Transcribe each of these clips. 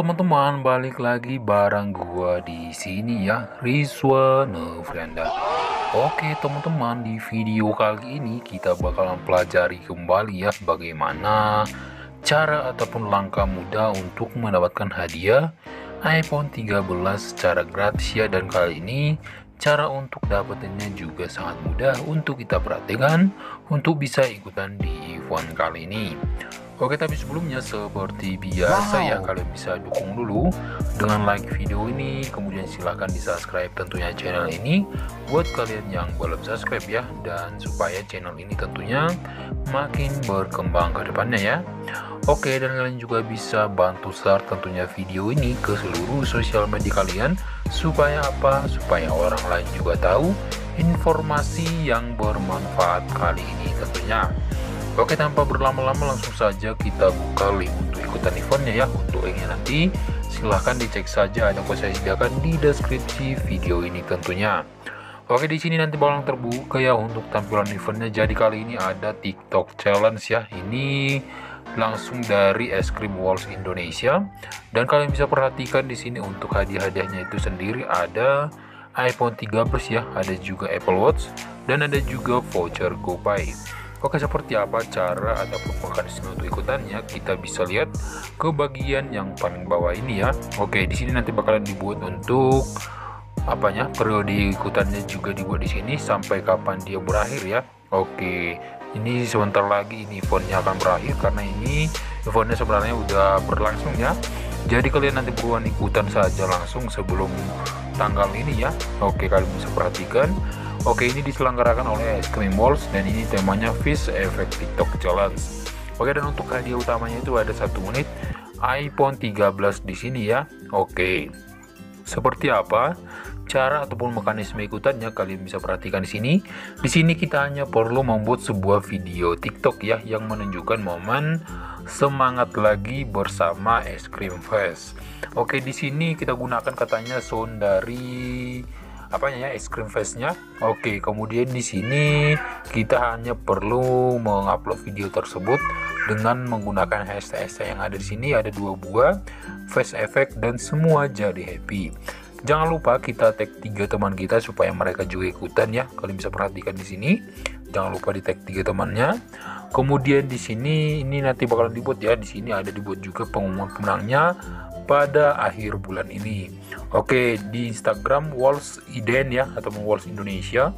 teman-teman, balik lagi bareng gua di sini ya, Rizwan Efrianda. Oke teman-teman, di video kali ini kita bakalan pelajari kembali ya bagaimana cara ataupun langkah mudah untuk mendapatkan hadiah iPhone 13 secara gratis ya. Dan kali ini cara untuk dapetinnya juga sangat mudah untuk kita perhatikan untuk bisa ikutan di event kali ini. Oke, tapi sebelumnya seperti biasa ya, kalian bisa dukung dulu dengan like video ini, kemudian silahkan di subscribe tentunya channel ini buat kalian yang belum subscribe ya, dan supaya channel ini tentunya makin berkembang ke depannya ya. Oke, dan kalian juga bisa bantu share tentunya video ini ke seluruh sosial media kalian, supaya apa? Supaya orang lain juga tahu informasi yang bermanfaat kali ini tentunya. Oke, tanpa berlama-lama langsung saja kita buka link untuk ikutan eventnya ya. Untuk linknya nanti silahkan dicek saja, ada yang saya sediakan di deskripsi video ini tentunya. Oke, di sini nanti bolong terbuka ya untuk tampilan eventnya. Jadi kali ini ada TikTok Challenge ya, ini langsung dari es krim Wall's Indonesia. Dan kalian bisa perhatikan di sini untuk hadiah-hadiahnya itu sendiri ada iPhone 13 ya, ada juga Apple Watch, dan ada juga voucher GoPay. Oke, seperti apa cara ataupun mekanisme untuk ikutannya, kita bisa lihat ke bagian yang paling bawah ini ya. Oke, di sini nanti bakalan dibuat untuk apanya, periode ikutannya juga dibuat di sini sampai kapan dia berakhir ya. Oke, ini sebentar lagi ini eventnya akan berakhir karena ini eventnya sebenarnya udah berlangsung ya. Jadi kalian nanti buruan ikutan saja langsung sebelum tanggal ini ya. Oke, kalian bisa perhatikan. Oke, ini diselenggarakan oleh es krim Wall's dan ini temanya Fish Effect TikTok Challenge. Oke, dan untuk hadiah utamanya itu ada 1 unit iPhone 13 di sini ya. Oke, seperti apa cara ataupun mekanisme ikutannya, kalian bisa perhatikan di sini. Di sini kita hanya perlu membuat sebuah video TikTok ya yang menunjukkan momen semangat lagi bersama es krim Fish. Oke, di sini kita gunakan katanya sound dari apanya ya, es krim face-nya. Oke, kemudian di sini kita hanya perlu mengupload video tersebut dengan menggunakan hashtag yang ada di sini, ada 2 buah face effect dan semua jadi happy. Jangan lupa kita tag 3 teman kita supaya mereka juga ikutan ya. Kalian bisa perhatikan di sini. Jangan lupa di tag 3 temannya. Kemudian di sini ini nanti bakalan dibuat ya. Di sini ada dibuat juga pengumuman pemenangnya pada akhir bulan ini. Oke, di Instagram Wall's Iden ya atau Wall's Indonesia.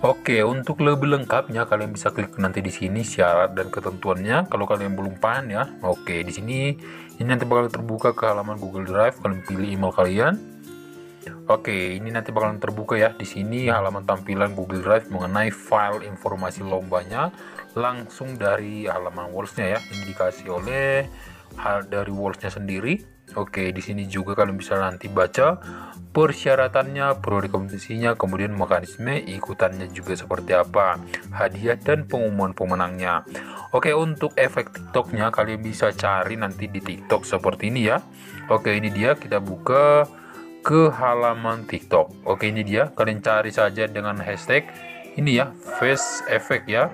Oke, untuk lebih lengkapnya kalian bisa klik nanti di sini syarat dan ketentuannya kalau kalian belum paham ya. Oke, di sini ini nanti bakal terbuka ke halaman Google Drive, kalian pilih email kalian. Oke, ini nanti bakalan terbuka ya. Di sini halaman tampilan Google Drive mengenai file informasi lombanya langsung dari halaman Wall's-nya ya. Ini dikasih oleh hal dari Wall's-nya sendiri. Oke, di sini juga kalian bisa nanti baca persyaratannya, periode kompetisinya, kemudian mekanisme ikutannya juga seperti apa, hadiah dan pengumuman pemenangnya. Oke, untuk efek TikToknya kalian bisa cari nanti di TikTok seperti ini ya. Oke, ini dia, kita buka ke halaman TikTok. Oke, ini dia, kalian cari saja dengan hashtag ini ya, face effect ya.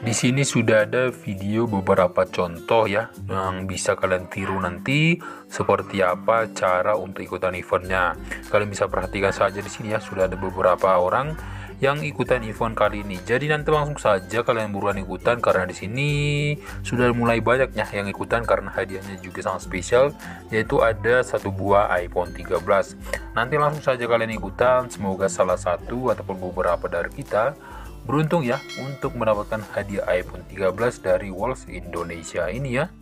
Di sini sudah ada video beberapa contoh ya yang bisa kalian tiru nanti seperti apa cara untuk ikutan eventnya. Kalian bisa perhatikan saja di sini ya, sudah ada beberapa orang yang ikutan event kali ini. Jadi nanti langsung saja kalian buruan ikutan karena di sini sudah mulai banyaknya yang ikutan karena hadiahnya juga sangat spesial, yaitu ada 1 buah iPhone 13. Nanti langsung saja kalian ikutan, semoga salah satu ataupun beberapa dari kita beruntung ya untuk mendapatkan hadiah iPhone 13 dari Wall's Indonesia ini ya.